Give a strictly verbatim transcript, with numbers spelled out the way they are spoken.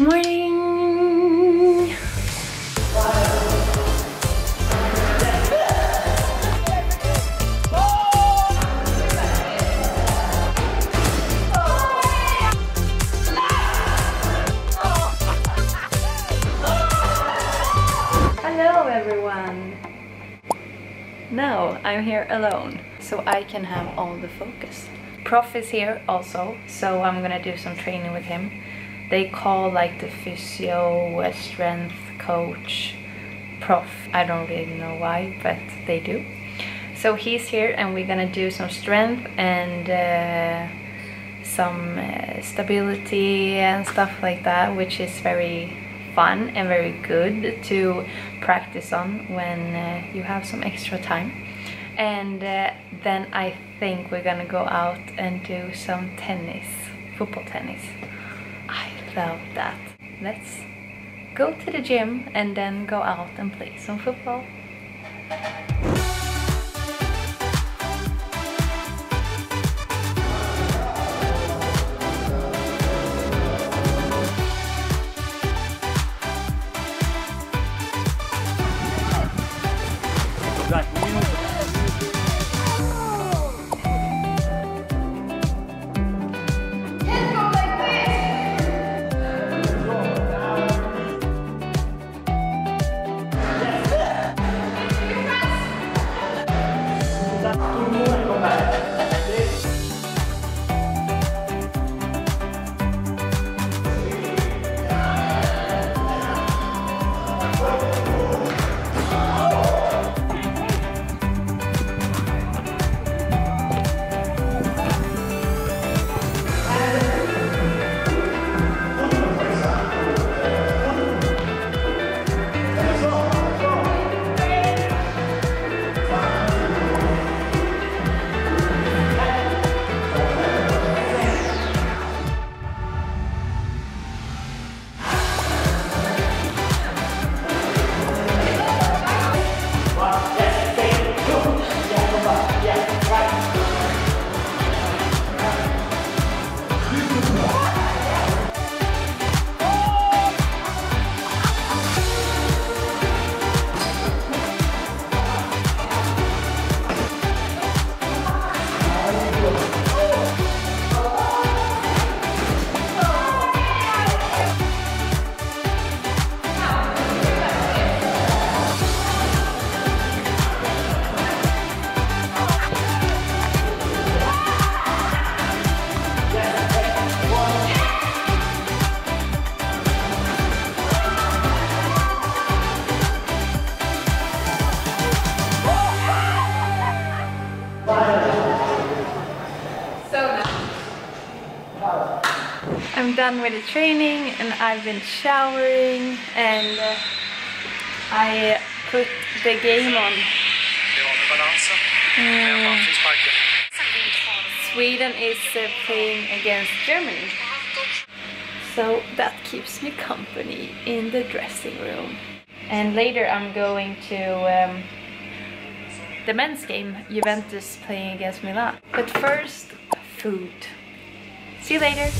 Morning! Hello everyone! Now I'm here alone, so I can have all the focus. Prof is here also, so I'm gonna do some training with him. They call like the physio, a strength coach, prof. I don't really know why, but they do. So he's here and we're gonna do some strength and uh, some uh, stability and stuff like that, which is very fun and very good to practice on when uh, you have some extra time. And uh, then I think we're gonna go out and do some tennis, football tennis. I love that. Let's go to the gym and then go out and play some football. I'm done with the training and I've been showering and uh, I put the game on. Mm. Sweden is uh, playing against Germany, so that keeps me company in the dressing room. And later I'm going to um, the men's game, Juventus playing against Milan. But first, food. See you later!